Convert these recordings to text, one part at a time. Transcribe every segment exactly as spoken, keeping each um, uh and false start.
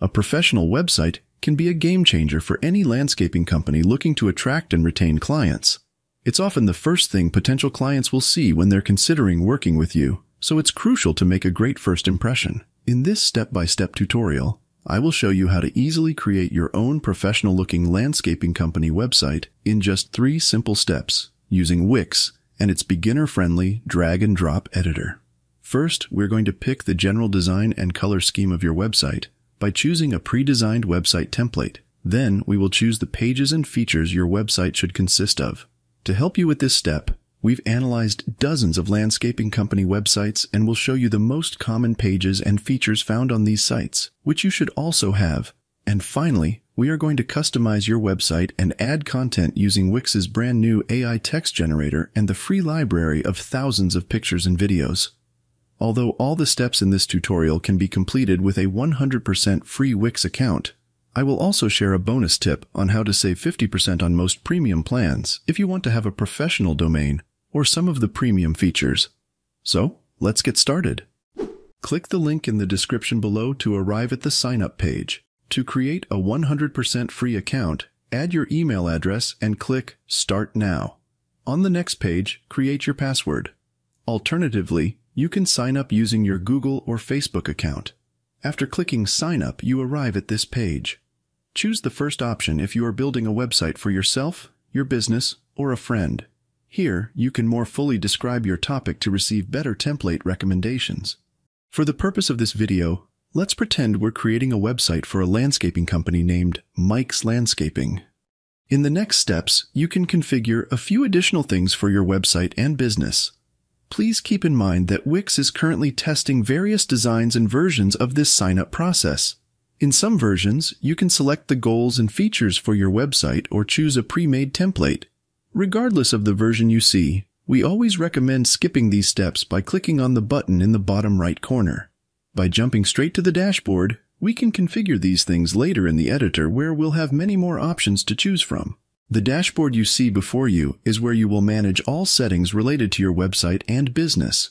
A professional website can be a game-changer for any landscaping company looking to attract and retain clients. It's often the first thing potential clients will see when they're considering working with you, so it's crucial to make a great first impression. In this step-by-step tutorial, I will show you how to easily create your own professional-looking landscaping company website in just three simple steps using Wix and its beginner-friendly drag-and-drop editor. First, we're going to pick the general design and color scheme of your website by choosing a pre-designed website template. Then we will choose the pages and features your website should consist of. To help you with this step, we've analyzed dozens of landscaping company websites and will show you the most common pages and features found on these sites, which you should also have. And finally, we are going to customize your website and add content using Wix's brand new A I text generator and the free library of thousands of pictures and videos. Although all the steps in this tutorial can be completed with a one hundred percent free Wix account, I will also share a bonus tip on how to save fifty percent on most premium plans if you want to have a professional domain or some of the premium features. So, let's get started. Click the link in the description below to arrive at the sign-up page. To create a one hundred percent free account, add your email address and click Start Now. On the next page, create your password. Alternatively, you can sign up using your Google or Facebook account. After clicking Sign Up, you arrive at this page. Choose the first option if you are building a website for yourself, your business, or a friend. Here, you can more fully describe your topic to receive better template recommendations. For the purpose of this video, let's pretend we're creating a website for a landscaping company named Mike's Landscaping. In the next steps, you can configure a few additional things for your website and business. Please keep in mind that Wix is currently testing various designs and versions of this sign-up process. In some versions, you can select the goals and features for your website or choose a pre-made template. Regardless of the version you see, we always recommend skipping these steps by clicking on the button in the bottom right corner. By jumping straight to the dashboard, we can configure these things later in the editor where we'll have many more options to choose from. The dashboard you see before you is where you will manage all settings related to your website and business.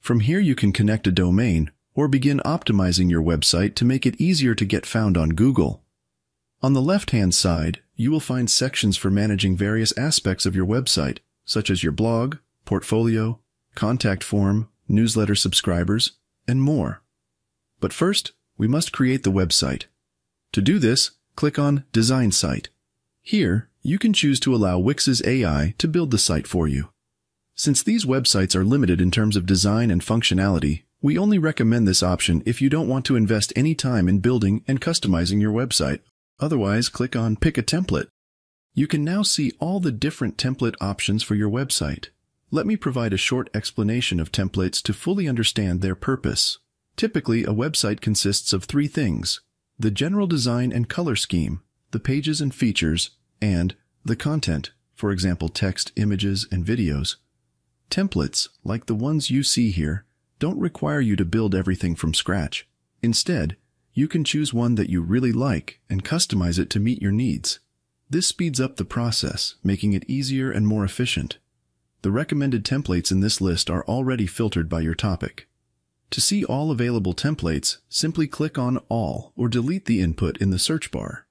From here you can connect a domain or begin optimizing your website to make it easier to get found on Google. On the left-hand side, you will find sections for managing various aspects of your website, such as your blog, portfolio, contact form, newsletter subscribers, and more. But first, we must create the website. To do this, click on Design Site. Here, you can choose to allow Wix's A I to build the site for you. Since these websites are limited in terms of design and functionality, we only recommend this option if you don't want to invest any time in building and customizing your website. Otherwise, click on Pick a Template. You can now see all the different template options for your website. Let me provide a short explanation of templates to fully understand their purpose. Typically, a website consists of three things: the general design and color scheme, the pages and features, and the content, for example text, images, and videos. Templates, like the ones you see here, don't require you to build everything from scratch. Instead, you can choose one that you really like and customize it to meet your needs. This speeds up the process, making it easier and more efficient. The recommended templates in this list are already filtered by your topic. To see all available templates, simply click on All or delete the input in the search bar.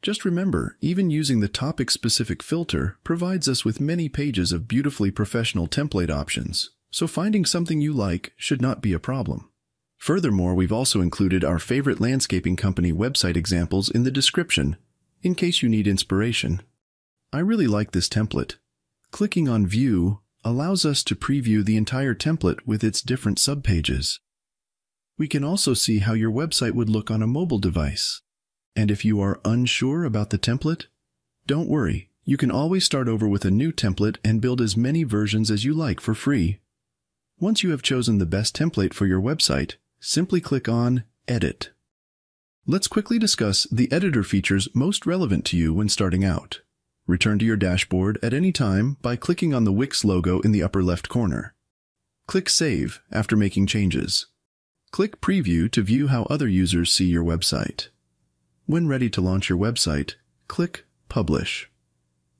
Just remember, even using the topic-specific filter provides us with many pages of beautifully professional template options, so finding something you like should not be a problem. Furthermore, we've also included our favorite landscaping company website examples in the description, in case you need inspiration. I really like this template. Clicking on View allows us to preview the entire template with its different subpages. We can also see how your website would look on a mobile device. And if you are unsure about the template, don't worry. You can always start over with a new template and build as many versions as you like for free. Once you have chosen the best template for your website, simply click on Edit. Let's quickly discuss the editor features most relevant to you when starting out. Return to your dashboard at any time by clicking on the Wix logo in the upper left corner. Click Save after making changes. Click Preview to view how other users see your website. When ready to launch your website, click Publish.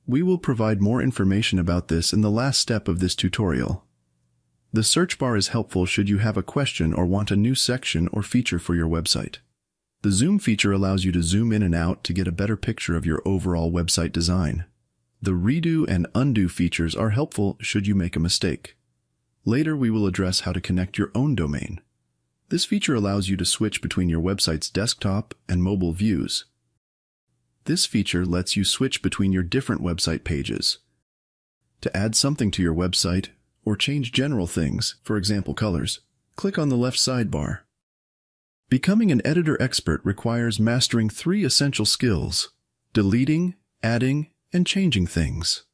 We will provide more information about this in the last step of this tutorial. The search bar is helpful should you have a question or want a new section or feature for your website. The zoom feature allows you to zoom in and out to get a better picture of your overall website design. The redo and undo features are helpful should you make a mistake. Later, we will address how to connect your own domain. This feature allows you to switch between your website's desktop and mobile views. This feature lets you switch between your different website pages. To add something to your website or change general things, for example colors, click on the left sidebar. Becoming an editor expert requires mastering three essential skills: deleting, adding, and changing things.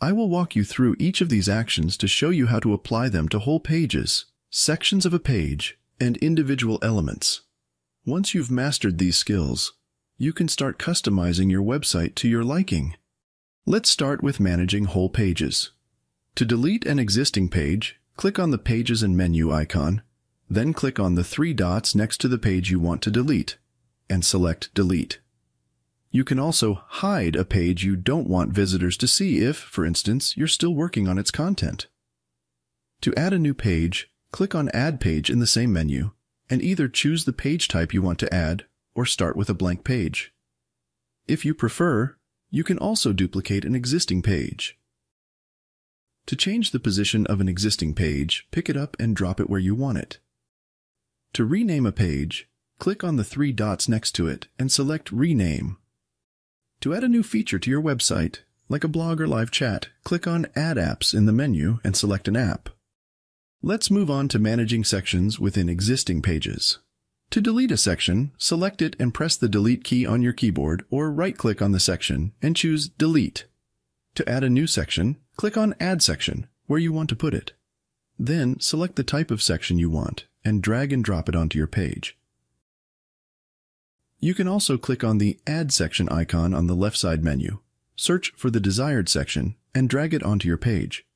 I will walk you through each of these actions to show you how to apply them to whole pages, sections of a page, and individual elements. Once you've mastered these skills, you can start customizing your website to your liking. Let's start with managing whole pages. To delete an existing page, click on the Pages and Menu icon, then click on the three dots next to the page you want to delete, and select Delete. You can also hide a page you don't want visitors to see if, for instance, you're still working on its content. To add a new page, click on Add Page in the same menu, and either choose the page type you want to add, or start with a blank page. If you prefer, you can also duplicate an existing page. To change the position of an existing page, pick it up and drop it where you want it. To rename a page, click on the three dots next to it and select Rename. To add a new feature to your website, like a blog or live chat, click on Add Apps in the menu and select an app. Let's move on to managing sections within existing pages. To delete a section, select it and press the Delete key on your keyboard or right-click on the section and choose Delete. To add a new section, click on Add Section, where you want to put it. Then select the type of section you want and drag and drop it onto your page. You can also click on the Add Section icon on the left side menu, search for the desired section, and drag it onto your page.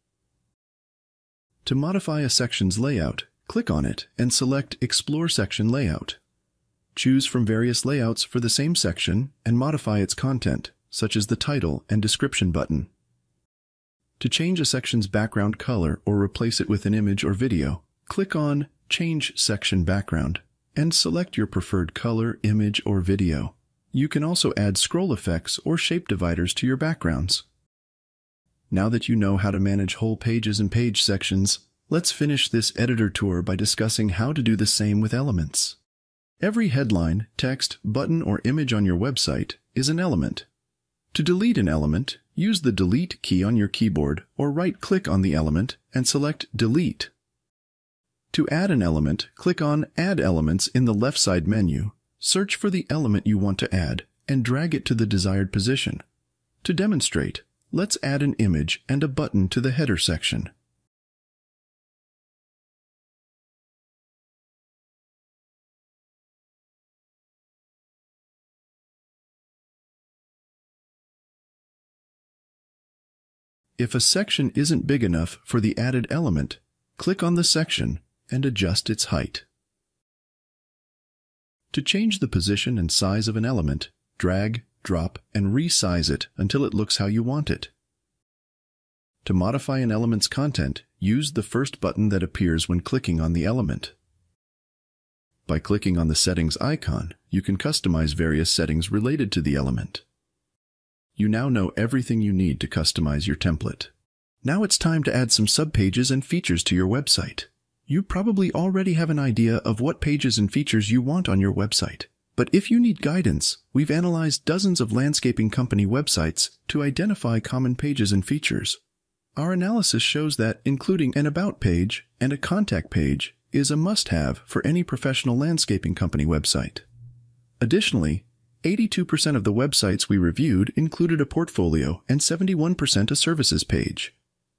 To modify a section's layout, click on it and select Explore Section Layout. Choose from various layouts for the same section and modify its content, such as the title and description button. To change a section's background color or replace it with an image or video, click on Change Section Background and select your preferred color, image, or video. You can also add scroll effects or shape dividers to your backgrounds. Now that you know how to manage whole pages and page sections, let's finish this editor tour by discussing how to do the same with elements. Every headline, text, button, or image on your website is an element. To delete an element, use the Delete key on your keyboard or right-click on the element and select Delete. To add an element, click on Add Elements in the left side menu, search for the element you want to add, and drag it to the desired position. To demonstrate, let's add an image and a button to the header section. If a section isn't big enough for the added element, click on the section and adjust its height. To change the position and size of an element, drag, drop, and resize it until it looks how you want it. To modify an element's content, use the first button that appears when clicking on the element. By clicking on the settings icon, you can customize various settings related to the element. You now know everything you need to customize your template. Now it's time to add some subpages and features to your website. You probably already have an idea of what pages and features you want on your website. But if you need guidance, we've analyzed dozens of landscaping company websites to identify common pages and features. Our analysis shows that including an About page and a Contact page is a must-have for any professional landscaping company website. Additionally, eighty-two percent of the websites we reviewed included a portfolio and seventy-one percent a services page.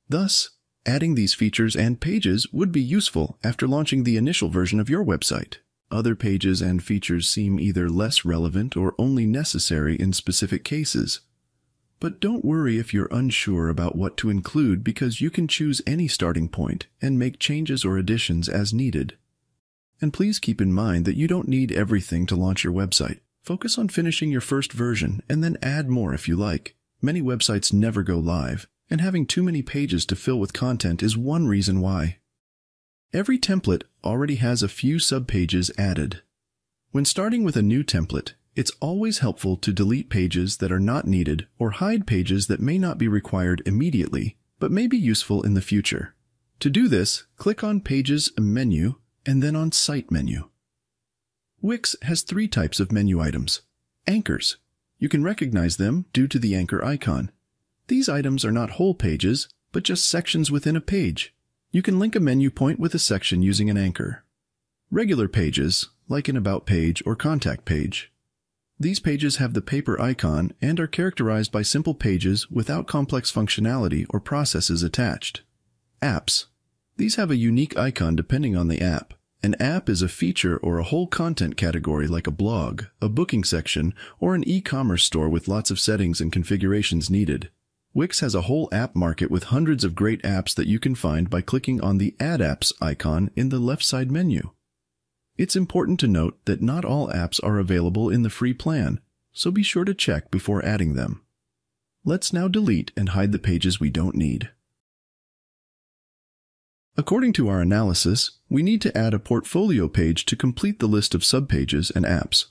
Thus, adding these features and pages would be useful after launching the initial version of your website. Other pages and features seem either less relevant or only necessary in specific cases. But don't worry if you're unsure about what to include, because you can choose any starting point and make changes or additions as needed. And please keep in mind that you don't need everything to launch your website. Focus on finishing your first version and then add more if you like. Many websites never go live, and having too many pages to fill with content is one reason why. Every template already has a few subpages added. When starting with a new template, it's always helpful to delete pages that are not needed or hide pages that may not be required immediately, but may be useful in the future. To do this, click on Pages menu and then on Site menu. Wix has three types of menu items. Anchors. You can recognize them due to the anchor icon. These items are not whole pages, but just sections within a page. You can link a menu point with a section using an anchor. Regular pages, like an About page or Contact page. These pages have the paper icon and are characterized by simple pages without complex functionality or processes attached. Apps. These have a unique icon depending on the app. An app is a feature or a whole content category like a blog, a booking section, or an e-commerce store with lots of settings and configurations needed. Wix has a whole app market with hundreds of great apps that you can find by clicking on the Add Apps icon in the left side menu. It's important to note that not all apps are available in the free plan, so be sure to check before adding them. Let's now delete and hide the pages we don't need. According to our analysis, we need to add a portfolio page to complete the list of subpages and apps.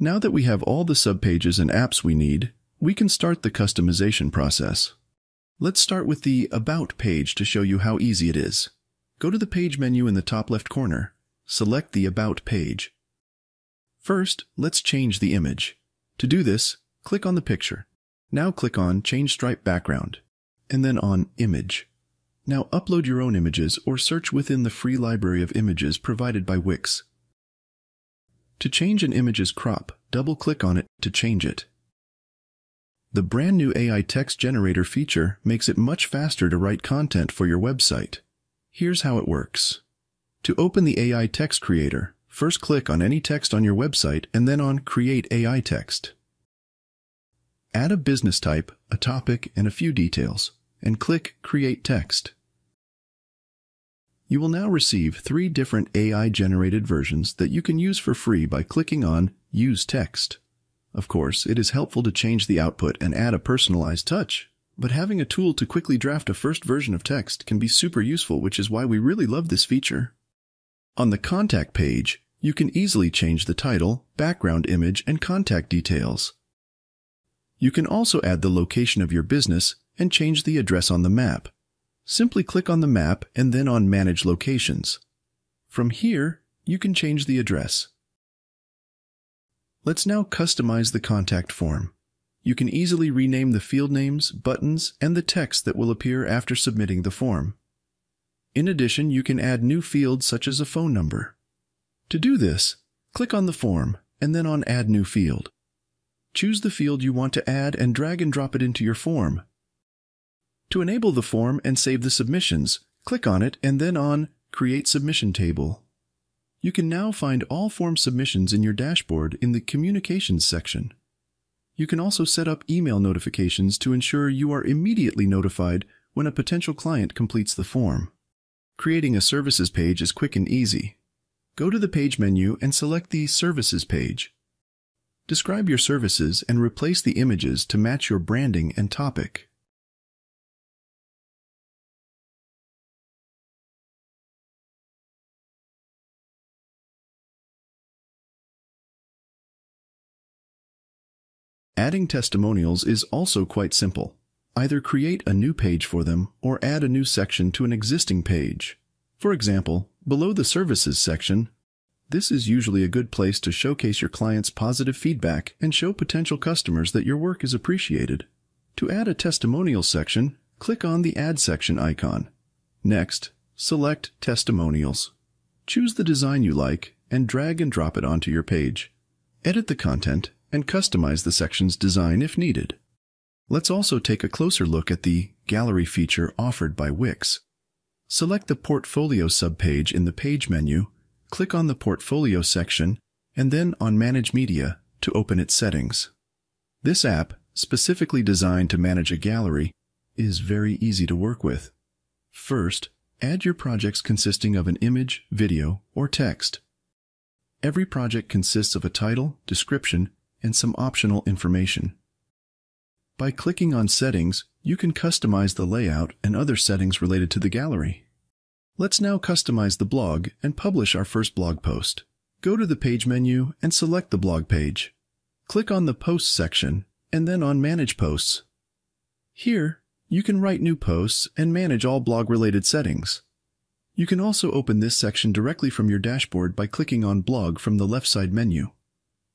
Now that we have all the subpages and apps we need, we can start the customization process. Let's start with the About page to show you how easy it is. Go to the Page menu in the top left corner. Select the About page. First, let's change the image. To do this, click on the picture. Now click on Change Stripe Background, and then on Image. Now upload your own images or search within the free library of images provided by Wix. To change an image's crop, double-click on it to change it. The brand new A I text generator feature makes it much faster to write content for your website. Here's how it works. To open the A I text creator, first click on any text on your website and then on Create A I Text. Add a business type, a topic, and a few details, and click Create Text. You will now receive three different A I-generated versions that you can use for free by clicking on Use Text. Of course, it is helpful to change the output and add a personalized touch, but having a tool to quickly draft a first version of text can be super useful, which is why we really love this feature. On the Contact page, you can easily change the title, background image, and contact details. You can also add the location of your business and change the address on the map. Simply click on the map and then on Manage Locations. From here, you can change the address. Let's now customize the contact form. You can easily rename the field names, buttons, and the text that will appear after submitting the form. In addition, you can add new fields such as a phone number. To do this, click on the form and then on Add New Field. Choose the field you want to add and drag and drop it into your form. To enable the form and save the submissions, click on it and then on Create Submission Table. You can now find all form submissions in your dashboard in the Communications section. You can also set up email notifications to ensure you are immediately notified when a potential client completes the form. Creating a Services page is quick and easy. Go to the Page menu and select the Services page. Describe your services and replace the images to match your branding and topic. Adding testimonials is also quite simple. Either create a new page for them or add a new section to an existing page. For example, below the Services section, this is usually a good place to showcase your clients' positive feedback and show potential customers that your work is appreciated. To add a testimonial section, click on the Add Section icon. Next, select Testimonials. Choose the design you like and drag and drop it onto your page. Edit the content and customize the section's design if needed. Let's also take a closer look at the Gallery feature offered by Wix. Select the Portfolio subpage in the Page menu, click on the Portfolio section, and then on Manage Media to open its settings. This app, specifically designed to manage a gallery, is very easy to work with. First, add your projects consisting of an image, video, or text. Every project consists of a title, description, and some optional information. By clicking on Settings, you can customize the layout and other settings related to the gallery. Let's now customize the blog and publish our first blog post. Go to the Page menu and select the blog page. Click on the Posts section and then on Manage Posts. Here, you can write new posts and manage all blog-related settings. You can also open this section directly from your dashboard by clicking on Blog from the left side menu.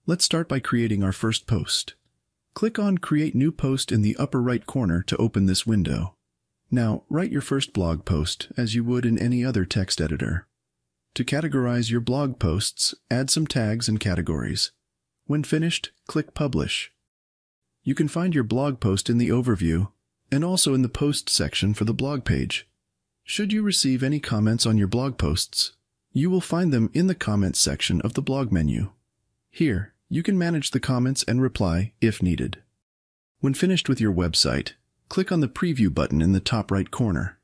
Let's start by creating our first post. Click on Create New Post in the upper right corner to open this window. Now, write your first blog post as you would in any other text editor. To categorize your blog posts, add some tags and categories. When finished, click Publish. You can find your blog post in the overview and also in the Post section for the blog page. Should you receive any comments on your blog posts, you will find them in the Comments section of the blog menu. Here, you can manage the comments and reply if needed. When finished with your website, click on the Preview button in the top right corner.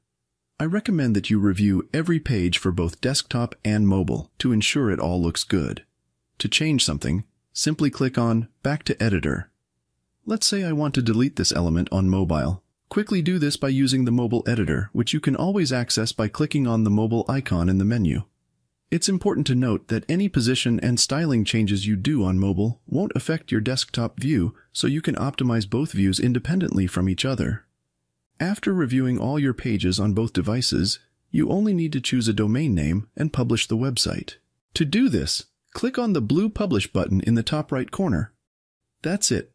I recommend that you review every page for both desktop and mobile to ensure it all looks good. To change something, simply click on Back to Editor. Let's say I want to delete this element on mobile. Quickly do this by using the mobile editor, which you can always access by clicking on the mobile icon in the menu. It's important to note that any position and styling changes you do on mobile won't affect your desktop view, so you can optimize both views independently from each other. After reviewing all your pages on both devices, you only need to choose a domain name and publish the website. To do this, click on the blue Publish button in the top right corner. That's it.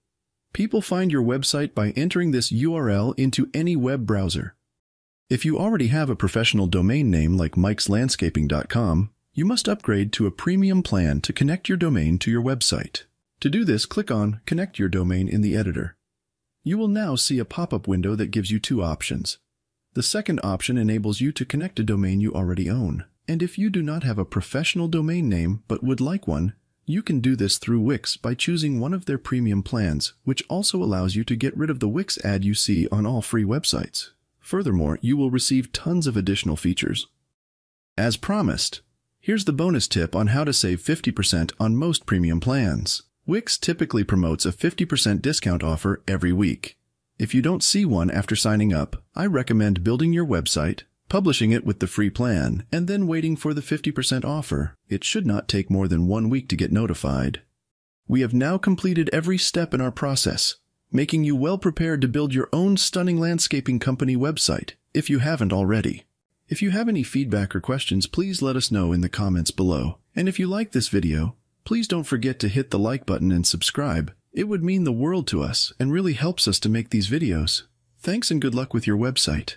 People find your website by entering this U R L into any web browser. If you already have a professional domain name like Mike's Landscaping dot com, you must upgrade to a premium plan to connect your domain to your website. To do this, click on Connect Your Domain in the editor. You will now see a pop-up window that gives you two options. The second option enables you to connect a domain you already own. And if you do not have a professional domain name but would like one, you can do this through Wix by choosing one of their premium plans, which also allows you to get rid of the Wix ad you see on all free websites. Furthermore, you will receive tons of additional features. As promised, here's the bonus tip on how to save fifty percent on most premium plans. Wix typically promotes a fifty percent discount offer every week. If you don't see one after signing up, I recommend building your website, publishing it with the free plan, and then waiting for the fifty percent offer. It should not take more than one week to get notified. We have now completed every step in our process, making you well prepared to build your own stunning landscaping company website, if you haven't already. If you have any feedback or questions, please let us know in the comments below. And if you like this video, please don't forget to hit the like button and subscribe. It would mean the world to us and really helps us to make these videos. Thanks and good luck with your website.